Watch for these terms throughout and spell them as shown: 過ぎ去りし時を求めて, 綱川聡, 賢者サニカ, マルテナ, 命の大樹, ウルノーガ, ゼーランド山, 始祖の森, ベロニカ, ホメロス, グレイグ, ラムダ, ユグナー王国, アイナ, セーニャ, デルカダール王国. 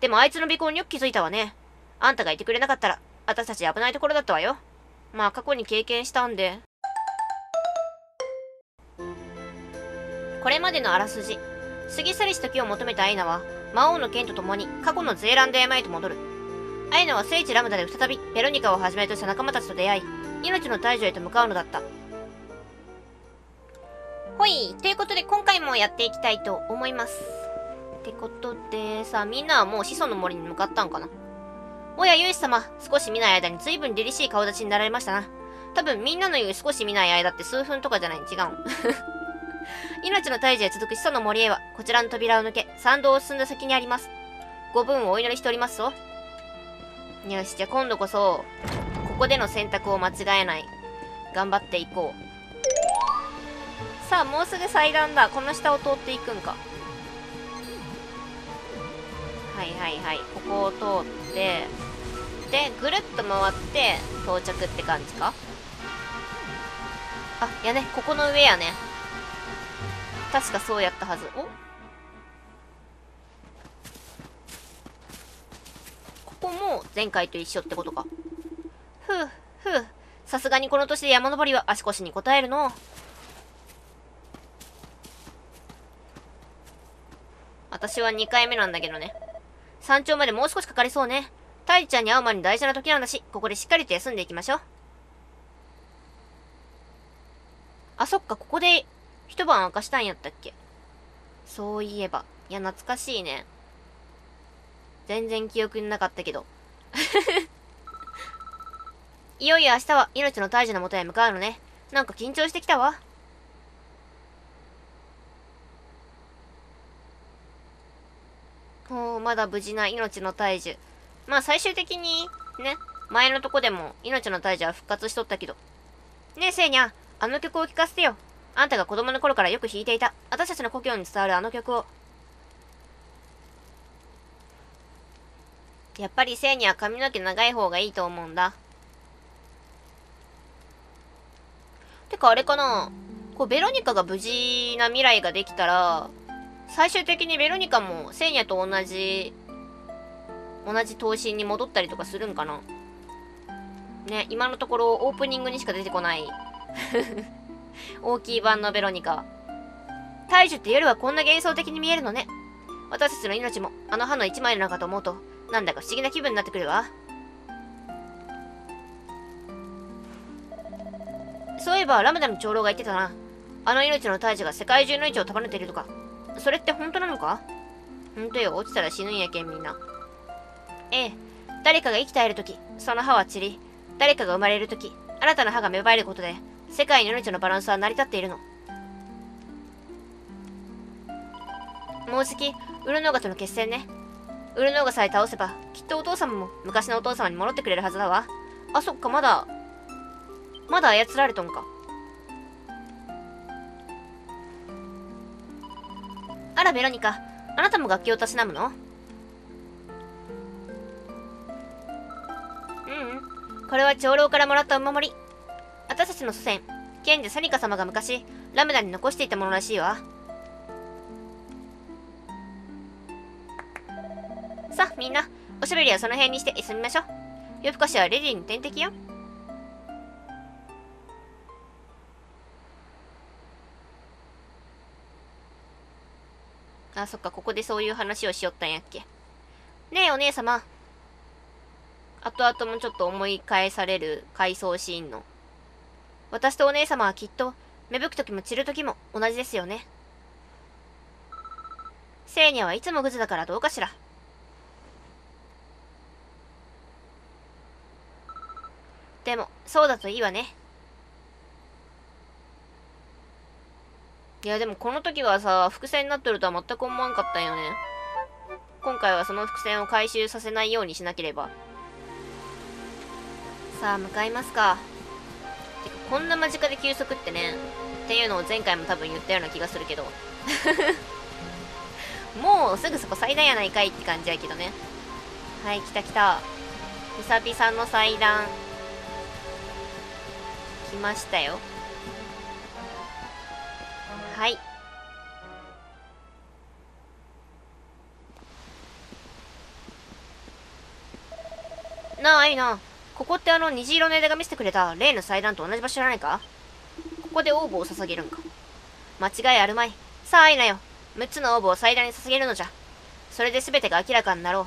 でもあいつの尾行によく気づいたわね。あんたがいてくれなかったら、私たち危ないところだったわよ。まあ過去に経験したんで。これまでのあらすじ。過ぎ去りし時を求めたアイナは、魔王の剣と共に過去のゼーランド山へと戻る。アイナは聖地ラムダで再びベロニカをはじめとした仲間たちと出会い、命の大樹へと向かうのだった。ほい、ということで今回もやっていきたいと思います。ってことでさ、みんなはもう始祖の森に向かったんかな。おや勇士様、少し見ない間に随分凛々しい顔立ちになられましたな。多分みんなの言う少し見ない間って数分とかじゃない、違うん。命の大樹へ続く始祖の森へは、こちらの扉を抜け、参道を進んだ先にあります。ご分をお祈りしておりますぞ。よし、じゃあ今度こそ、ここでの選択を間違えない。頑張っていこう。さあ、もうすぐ祭壇だ。この下を通っていくんか。はいはいはい。ここを通って、で、ぐるっと回って、到着って感じか。あ、いやね、ここの上やね。確かそうやったはず。お？ここも前回と一緒ってことか。ふう、ふう。さすがにこの年で山登りは足腰に応えるの。私は2回目なんだけどね。山頂までもう少しかかりそうね。タイちゃんに会う前に大事な時なんだし、ここでしっかりと休んでいきましょう。あ、そっか、ここで一晩明かしたんやったっけ。そういえば。いや、懐かしいね。全然記憶になかったけど。いよいよ明日は命の大樹の元へ向かうのね。なんか緊張してきたわ。まだ無事な命の大樹。まあ最終的にね、前のとこでも命の大樹は復活しとったけど。ねえせいにゃ、あの曲を聴かせてよ。あんたが子供の頃からよく弾いていた、私たちの故郷に伝わるあの曲を。やっぱりせいにゃ、髪の毛長い方がいいと思うんだ。てかあれかな、こうベロニカが無事な未来ができたら、最終的にベロニカもセーニャと同じ刀身に戻ったりとかするんかな。ね、今のところオープニングにしか出てこない。大きい版のベロニカ。大樹って夜はこんな幻想的に見えるのね。私たちの命もあの歯の一枚なのかと思うと、なんだか不思議な気分になってくるわ。そういえばラムダの長老が言ってたな。あの命の大樹が世界中の位置を束ねているとか。それって本当なのか？本当よ、落ちたら死ぬんやけんみんな。ええ、誰かが生きているとき、その歯は散り、誰かが生まれるとき、新たな歯が芽生えることで、世界の命のバランスは成り立っているの。もうじき、ウルノーガとの決戦ね。ウルノーガさえ倒せば、きっとお父様も昔のお父様に戻ってくれるはずだわ。あ、そっか、まだ操られとんか。あらベロニカ、あなたも楽器をたしなむの？ううん、これは長老からもらったお守り。私たちの祖先、賢者サニカ様が昔、ラムダに残していたものらしいわ。さあ、みんな、おしゃべりはその辺にして休みましょう。夜更かしはレディーに天敵よ。あ、そっか、ここでそういう話をしよったんやっけ。ねえお姉様、後々もちょっと思い返される回想シーンの。私とお姉様はきっと芽吹く時も散る時も同じですよね。セーニャはいつもグズだからどうかしら。でもそうだといいわね。いやでもこの時はさ、伏線になっとるとは全く思わんかったんよね。今回はその伏線を回収させないようにしなければ。さあ、向かいますか。てか、こんな間近で休息ってね、っていうのを前回も多分言ったような気がするけど。もうすぐそこ祭壇やないかいって感じやけどね。はい、来た来た。久々の祭壇。来ましたよ。はい。なあ、いいな。ここって虹色の枝が見せてくれた例の祭壇と同じ場所じゃないか？ここでオーブを捧げるんか。間違いあるまい。さあ、アイナよ。6つのオーブを祭壇に捧げるのじゃ。それで全てが明らかになろう。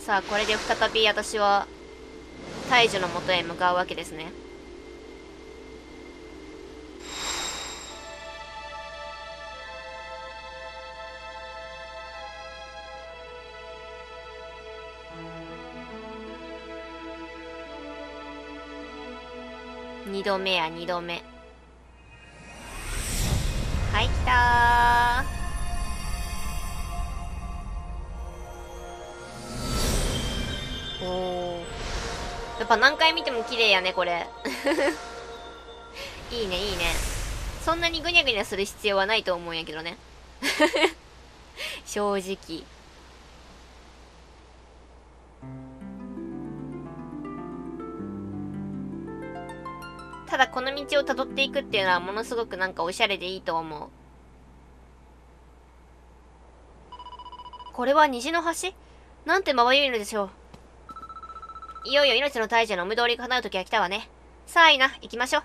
さあ、これで再び私は大樹のもとへ向かうわけですね。2度目や2度目。はい、来たー。おー、やっぱ何回見ても綺麗やねこれ。いいねいいね。そんなにグニャグニャする必要はないと思うんやけどね。正直。ただこの道をたどっていくっていうのはものすごくなんかおしゃれでいいと思う。これは虹の橋？なんてまばゆいのでしょう。いよいよ命の大樹のお目通りが叶う時が来たわね。さあいいな、行きましょう。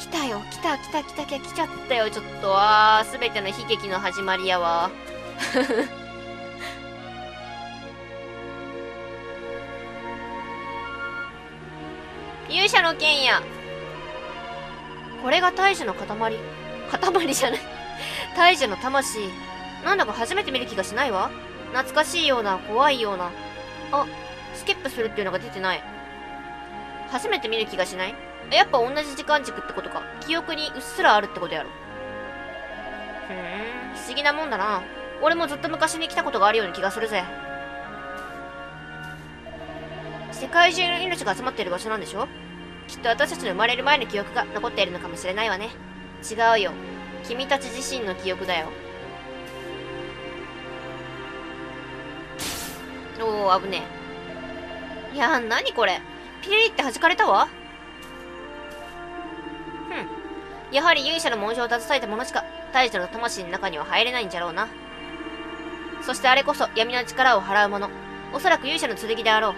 来たよ、来た来た来た来ちゃったよ、ちょっと。わあ、すべての悲劇の始まりやわ。勇者の剣や。これが大樹の塊。塊じゃない。大樹の魂。なんだか初めて見る気がしないわ。懐かしいような、怖いような。あ、スキップするっていうのが出てない。初めて見る気がしない？やっぱ同じ時間軸ってことか。記憶にうっすらあるってことやろ。ふん、不思議なもんだな。俺もずっと昔に来たことがあるような気がするぜ。世界中の命が集まっている場所なんでしょ？きっと私たちの生まれる前の記憶が残っているのかもしれないわね。違うよ。君たち自身の記憶だよ。おー、危ねえ。いやー、なにこれ。ピリリって弾かれたわ。ふん。やはり勇者の紋章を携えた者しか、大樹の魂の中には入れないんじゃろうな。そしてあれこそ闇の力を払うもの。おそらく勇者の剣であろ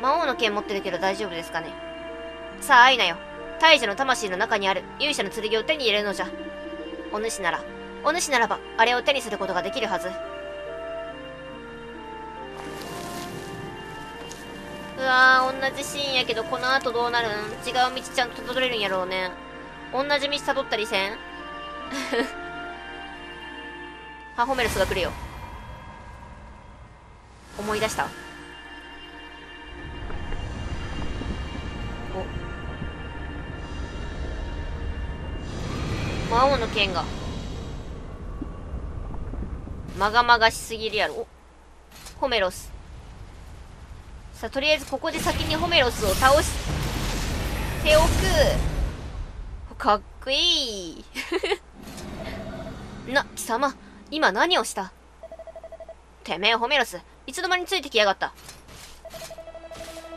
う。魔王の剣持ってるけど大丈夫ですかね。さあ、アイナよ。大樹の魂の中にある勇者の剣を手に入れるのじゃ。お主ならば、あれを手にすることができるはず。うわー、同じシーンやけど、この後どうなるん？違う道ちゃんと辿れるんやろうね。同じ道辿ったりせん？ハホメルスが来るよ。思い出した。お、魔王の剣がまがまがしすぎるやろ。ホメロス。さあ、とりあえずここで先にホメロスを倒しておく。かっこいい。な、貴様今何をした？てめえホメロス、いつの間についてきやがった。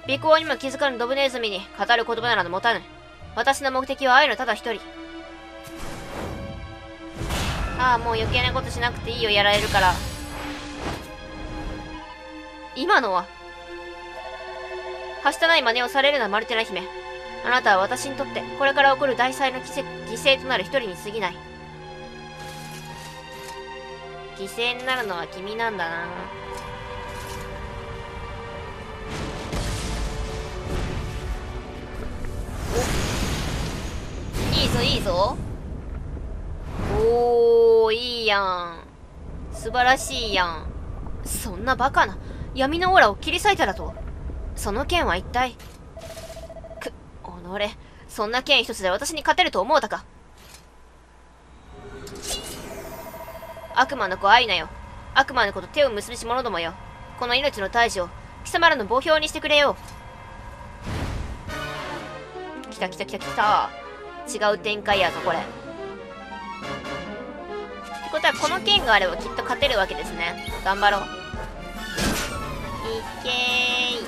尾行にも気づかぬドブネズミに語る言葉など持たぬ。私の目的は愛のただ一人。ああ、もう余計なことしなくていいよ、やられるから。今のははしたない真似をされるな、マルテナ姫。あなたは私にとってこれから起こる大災の犠牲となる一人に過ぎない。犠牲になるのは君なんだな。お、いいぞいいぞ。おー、いいやん。素晴らしいやん。そんなバカな。闇のオーラを切り裂いただと。その剣は一体。く、おのれ。そんな剣一つで私に勝てると思うたか。悪魔の子アイナよ。悪魔の子と手を結びし者どもよ。この命の大樹を貴様らの墓標にしてくれよ。来た来た来た来た。違う展開やぞこれ。ってことはこの剣があればきっと勝てるわけですね。頑張ろう。いけーい。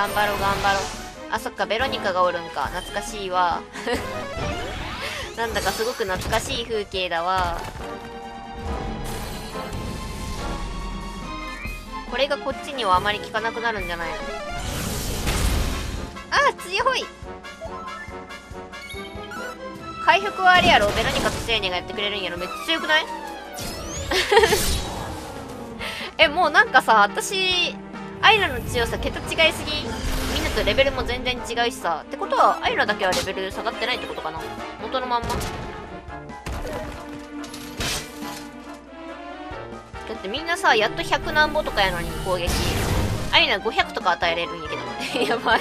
頑張ろう頑張ろう。あ、そっか、ベロニカがおるんか。懐かしいわ。なんだかすごく懐かしい風景だわ。これがこっちにはあまり効かなくなるんじゃないの。あー、強い。回復はあれやろ、ベロニカとセーネがやってくれるんやろ。めっちゃ強くない？え、もうなんかさ、私アイラの強さ桁違いすぎ。みんなとレベルも全然違いしさ。ってことはアイラだけはレベル下がってないってことかな、元のまんま。だってみんなさ、やっと100何歩とかやのに攻撃、アイラ500とか与えれるんやけど。やばい。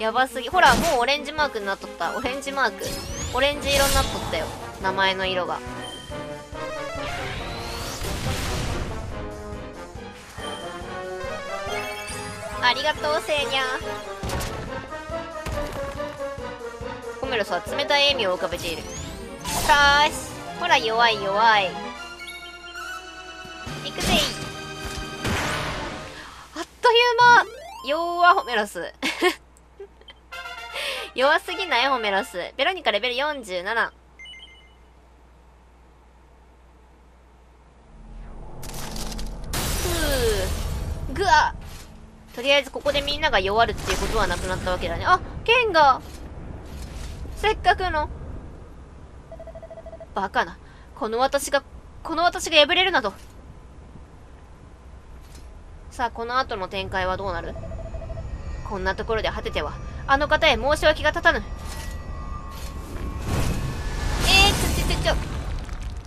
やばすぎ。ほら、もうオレンジマークになっとった。オレンジマーク、オレンジ色になっとったよ、名前の色が。ありがとうセーニャ。コメロスは冷たい笑みを浮かべている。かーし、ほら弱い弱い。いくぜい。あっという間。弱ホメロス。弱すぎないホメロス。ベロニカレベル47。ふう、ぐわ。とりあえずここでみんなが弱るっていうことはなくなったわけだね。あ、剣が、せっかくの。バカな。この私が破れるなど。さあ、この後の展開はどうなる？こんなところで果てては、あの方へ申し訳が立たぬ。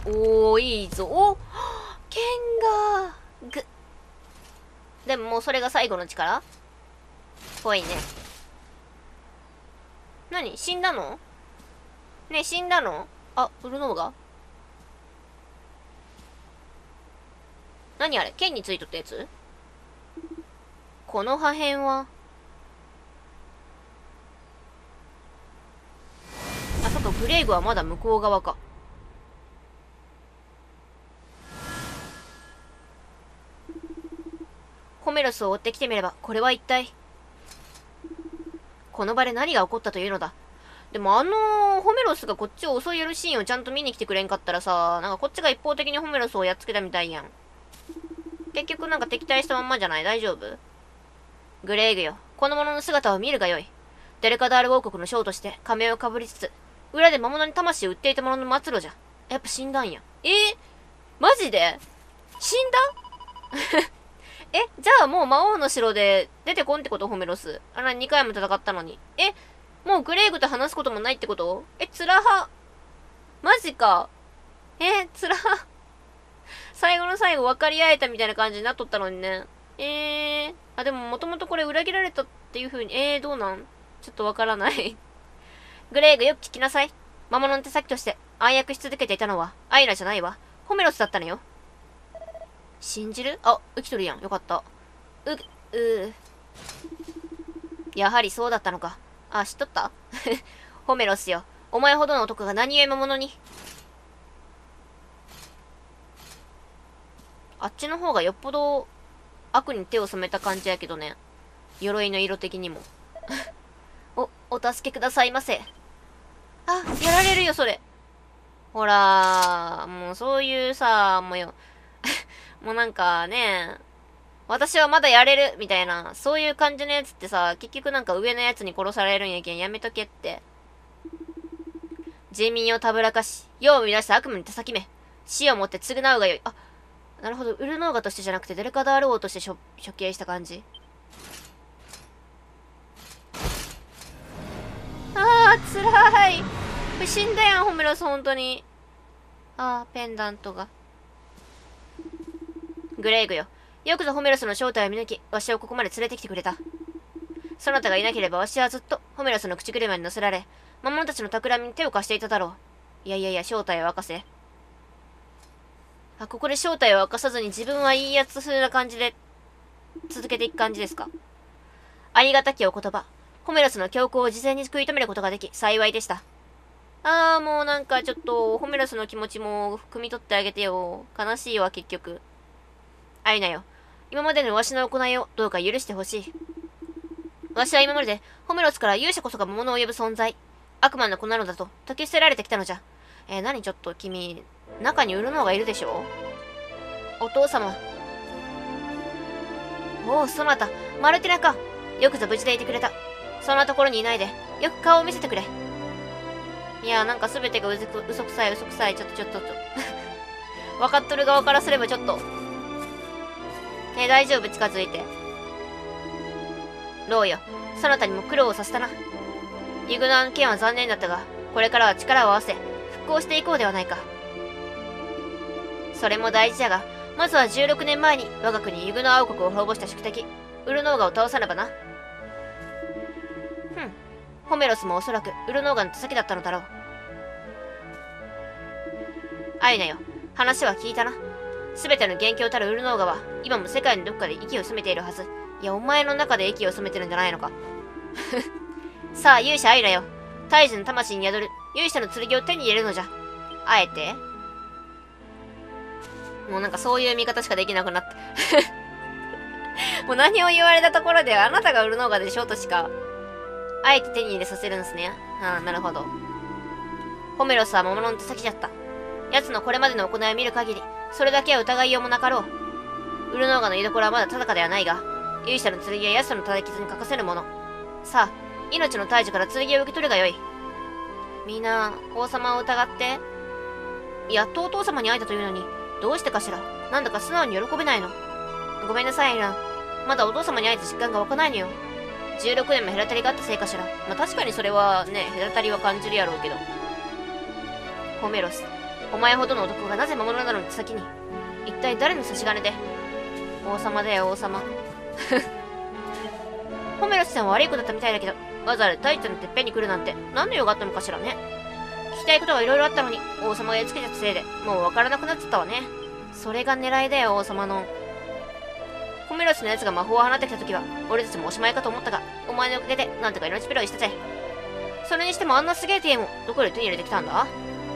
おー、いいぞ。お、剣が、ぐ。でももうそれが最後の力っぽいね。何？死んだの？ねえ、死んだの？あ、ウルノーが？何あれ？剣についとったやつ？この破片は？あ、そっか、グレイグはまだ向こう側か。コメロスを追ってきてみれば、これは一体この場で何が起こったというのだ。でもホメロスがこっちを襲い寄るシーンをちゃんと見に来てくれんかったらさ、なんかこっちが一方的にホメロスをやっつけたみたいやん。結局なんか敵対したまんまじゃない？大丈夫？グレイグよ、この者の姿を見るがよい。デルカダール王国の将として仮面をかぶりつつ、裏で魔物に魂を売っていた者の末路じゃ。やっぱ死んだんや。マジで死んだ？じゃあもう魔王の城で出てこんってこと？ホメロス。あら、2回も戦ったのに。もうグレイグと話すこともないってこと？つらは。マジか。つらは。最後の最後分かり合えたみたいな感じになっとったのにね。あ、でももともとこれ裏切られたっていう風に、どうなん？ちょっとわからない。グレイグよく聞きなさい。魔物の手先として暗躍し続けていたのは、アイラじゃないわ。ホメロスだったのよ。信じる？あ、浮きとるやん。よかった。やはりそうだったのか。あ、知っとった？ホメロスよ。お前ほどの男が何故魔物に。あっちの方がよっぽど悪に手を染めた感じやけどね。鎧の色的にも。お助けくださいませ。あ、やられるよ、それ。ほら、もうそういうさ、もうよ。もうなんかね、私はまだやれるみたいな、そういう感じのやつってさ、結局なんか上のやつに殺されるんやけん、やめとけって。人民をたぶらかし、世を乱した悪夢の手先め。死をもって償うがよい。あ、なるほど、ウルノーガとしてじゃなくてデルカダール王として処刑した感じ。あー、つらい。死んだやん、ホメロス、ほんとに。あー、ペンダントが。グレイグよ。よくぞホメロスの正体を見抜き、わしをここまで連れてきてくれた。そなたがいなければわしはずっとホメロスの口車に乗せられ、魔物たちの企みに手を貸していただろう。いやいやいや、正体を明かせ。あ、ここで正体を明かさずに自分はいいやつ風な感じで続けていく感じですか。ありがたきお言葉。ホメロスの凶行を事前に食い止めることができ、幸いでした。あー、もうなんかちょっと、ホメロスの気持ちも汲み取ってあげてよ。悲しいわ、結局。アイナよ、今までのわしの行いをどうか許してほしい。わしは今までホメロスから勇者こそが魔物を呼ぶ存在、悪魔の子なのだと解き捨てられてきたのじゃ。何ちょっと君、中に売るのがいるでしょう。お父様。おお、そなた、マルティナか。よくぞ無事でいてくれた。そんなところにいないで、よく顔を見せてくれ。いやー、なんか全てが嘘くさい、嘘くさい。ちょっと。分かっとる側からすればちょっと。大丈夫、近づいて。ローよ、そなたにも苦労をさせたな。ユグナーの件は残念だったが、これからは力を合わせ、復興していこうではないか。それも大事だが、まずは16年前に我が国ユグナー王国を滅ぼした宿敵、ウルノーガを倒さねばな。ホメロスもおそらくウルノーガの手先だったのだろう。アイナよ、話は聞いたな。すべての元凶たるウルノーガは今も世界のどこかで息を潜めているはず。いや、お前の中で息を潜めてるんじゃないのか。さあ、勇者アイナよ。大樹の魂に宿る勇者の剣を手に入れるのじゃ。あえてもうなんかそういう見方しかできなくなった。もう何を言われたところであなたがウルノーガでしょうとしか。あえて手に入れさせるんですね。ああ、なるほど。ホメロスは魔物の手先じゃった。奴のこれまでの行いを見る限り、それだけは疑いようもなかろう。ウルノーガの居所はまだ定かではないが、勇者の剣や奴の叩き傷に欠かせぬもの。さあ、命の大樹から剣を受け取るがよい。みんな、王様を疑って。やっとお父様に会えたというのに、どうしてかしら。なんだか素直に喜べないの。ごめんなさいな。まだお父様に会えた実感が湧かないのよ。16年も隔たりがあったせいかしら。まあ、確かにそれはね、隔たりは感じるやろうけど。ホメロス、お前ほどの男がなぜ魔物なのに先に。一体誰の差し金で。王様だよ、王様。ホメロスさんは悪い子だったみたいだけど、わざわざ大地のてっぺんに来るなんて、何の用があったのかしらね。聞きたいことがいろいろあったのに、王様がやっつけちゃったせいで、もうわからなくなっちゃったわね。それが狙いだよ、王様の。ホメロスのやつが魔法を放ってきたときは、俺たちもおしまいかと思ったが、お前のおかげで、なんとか命拾いしたぜ。それにしてもあんなすげえティエも、どこで手に入れてきたんだ？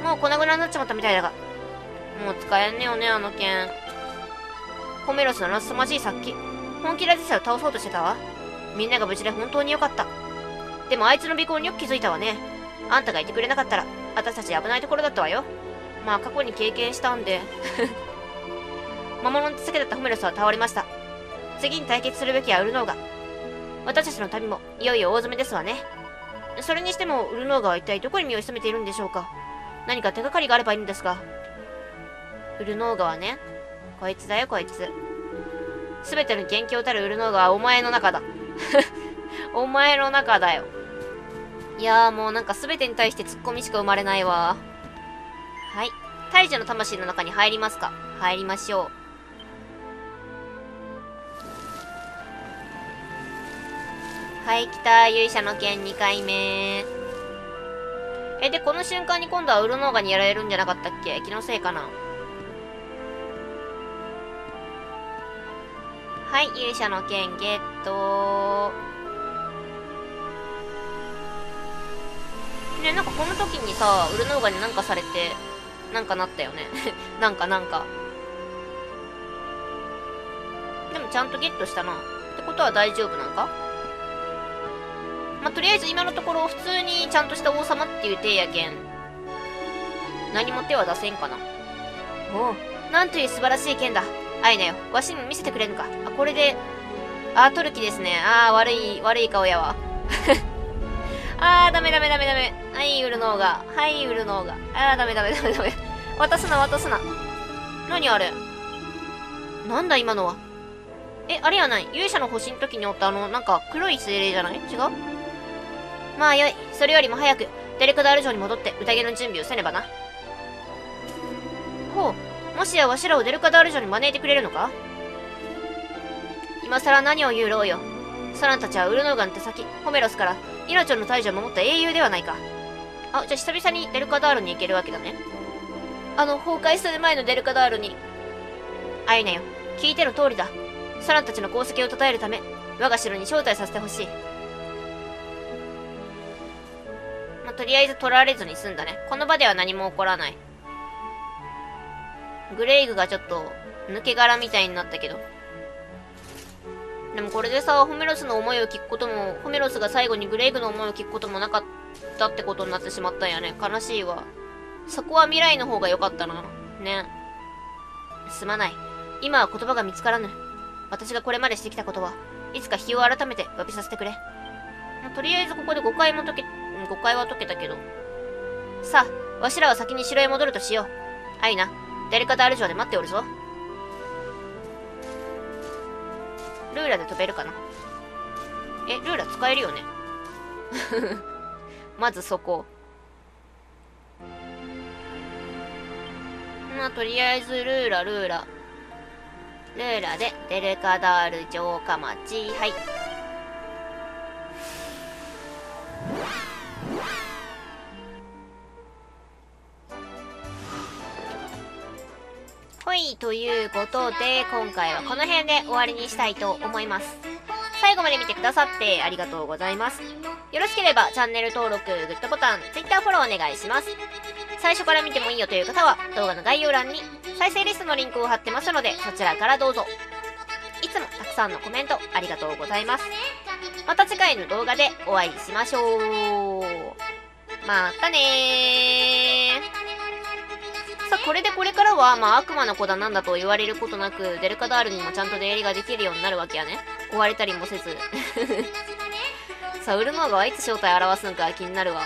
もう粉々になっちまったみたいだが。もう使えんねよね、あの剣。ホメロスのなすさまじい殺気。本気で自身を倒そうとしてたわ。みんなが無事で本当によかった。でもあいつの尾行によく気づいたわね。あんたがいてくれなかったら、私たち危ないところだったわよ。まあ過去に経験したんで。魔物の手先だったホメロスは倒れました。次に対決するべきはウルノーガ。私たちの旅もいよいよ大詰めですわね。それにしてもウルノーガは一体どこに身を潜めているんでしょうか。何か手がかりがあればいいんですが。ウルノーガはね、こいつだよ、こいつ。すべての元凶たるウルノーガはお前の中だ。お前の中だよ。いやー、もうなんかすべてに対してツッコミしか生まれないわ。はい。大樹の魂の中に入りますか。入りましょう。はい、来た。勇者の剣2回目。で、この瞬間に今度はウルノーガにやられるんじゃなかったっけ？気のせいかな。はい、勇者の剣ゲット。ね、なんかこの時にさ、ウルノーガになんかされて、なんかなったよね。なんか。でもちゃんとゲットしたな。ってことは大丈夫なんか？まあ、とりあえず今のところ普通にちゃんとした王様っていう体やけん、何も手は出せんかな。おお、なんという素晴らしい剣だ。アイナよ、わしにも見せてくれんか。あ、これで、あ、取る気ですね。ああ、悪い顔やわ。ああ、ダメ。はい、ウルノーガ。はい、ウルノーガ。ああ、ダメ。渡すな。何あれ。なんだ今のは。あれやない。勇者の星の時におったなんか黒い精霊じゃない？違う？まあよい。それよりも早く、デレクダール城に戻って宴の準備をせねばな。ほう。もしやわしらをデレクダール城に招いてくれるのか？今さら何を言うろうよ。そなたちはウルノーガの手先、ホメロスから命の大樹を守った英雄ではないか。あ、じゃあ久々にデルカダールに行けるわけだね。あの、崩壊する前のデルカダールに。アイナよ、聞いての通りだ。そなたちの功績を称えるため、我が城に招待させてほしい。とりあえず取られずに済んだね。この場では何も起こらない。グレイグがちょっと抜け殻みたいになったけど。でもこれでさ、ホメロスの思いを聞くことも、ホメロスが最後にグレイグの思いを聞くこともなかったってことになってしまったんやね。悲しいわ。そこは未来の方が良かったな。ね。すまない。今は言葉が見つからぬ。私がこれまでしてきたことは、いつか日を改めて詫びさせてくれ。とりあえずここで誤解は解けたけど。さあ、わしらは先に城へ戻るとしよう。アイナ、誰かとある城で待っておるぞ。ルーラで飛べるかな。え、ルーラ使えるよね。まずそこ。まあ、とりあえずルーラで、デルカダール城下町。はい。ほい、ということで、今回はこの辺で終わりにしたいと思います。最後まで見てくださってありがとうございます。よろしければチャンネル登録、グッドボタン、Twitter フォローお願いします。最初から見てもいいよという方は動画の概要欄に再生リストのリンクを貼ってますので、そちらからどうぞ。いつもたくさんのコメントありがとうございます。また次回の動画でお会いしましょう。またねー。さあ、これからは、まあ、悪魔の子だなんだと言われることなく、デルカダールにもちゃんと出入りができるようになるわけやね。追われたりもせず。さあ、ウルノーがいつ正体を表すのか気になるわ。